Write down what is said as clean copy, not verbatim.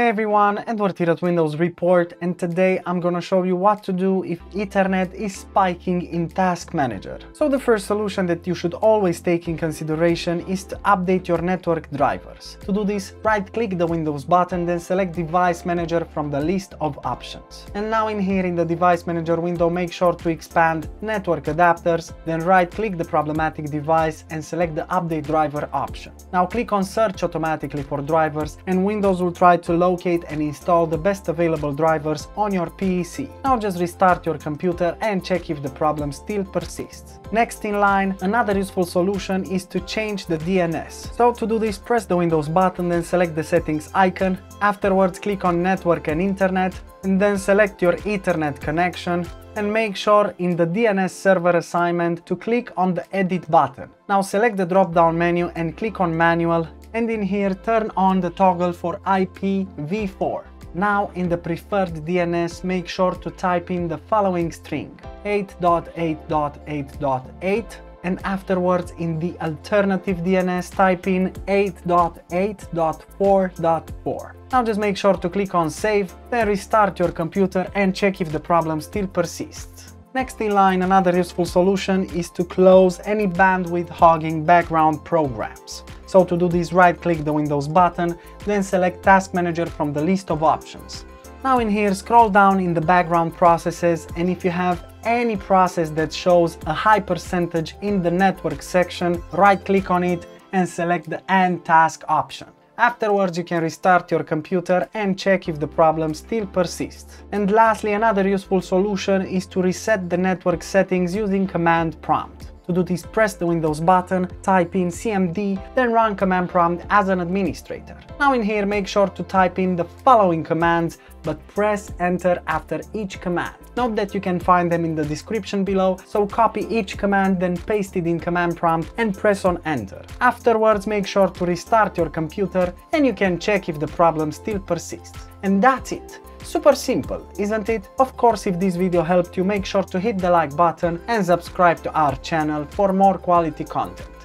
Hey everyone, Edward here at Windows Report, and today I'm gonna show you what to do if Ethernet is spiking in Task Manager. So the first solution that you should always take in consideration is to update your network drivers. To do this, right-click the Windows button, then select Device Manager from the list of options. And now in here in the Device Manager window, make sure to expand Network Adapters, then right-click the problematic device and select the Update Driver option. Now click on Search automatically for drivers, and Windows will try to locate and install the best available drivers on your PEC. Now just restart your computer and check if the problem still persists. Next in line, another useful solution is to change the DNS. So to do this, press the Windows button, then select the settings icon. Afterwards, click on Network and Internet, and then select your Ethernet connection, and make sure in the DNS server assignment to click on the Edit button. Now select the drop-down menu and click on Manual, and in here turn on the toggle for IPv4. Now in the preferred DNS, make sure to type in the following string, 8.8.8.8, and afterwards in the alternative DNS type in 8.8.4.4. Now just make sure to click on Save, then restart your computer and check if the problem still persists. Next in line, another useful solution is to close any bandwidth hogging background programs. So to do this, right-click the Windows button, then select Task Manager from the list of options. Now in here, scroll down in the background processes, and if you have any process that shows a high percentage in the network section, right-click on it and select the End Task option. Afterwards, you can restart your computer and check if the problem still persists. And lastly, another useful solution is to reset the network settings using Command Prompt. To do this, press the Windows button, type in CMD, then run Command Prompt as an administrator. Now in here, make sure to type in the following commands, but press Enter after each command. Note that you can find them in the description below, so copy each command, then paste it in Command Prompt and press on Enter. Afterwards, make sure to restart your computer and you can check if the problem still persists. And that's it! Super simple, isn't it? Of course, if this video helped you, make sure to hit the like button and subscribe to our channel for more quality content.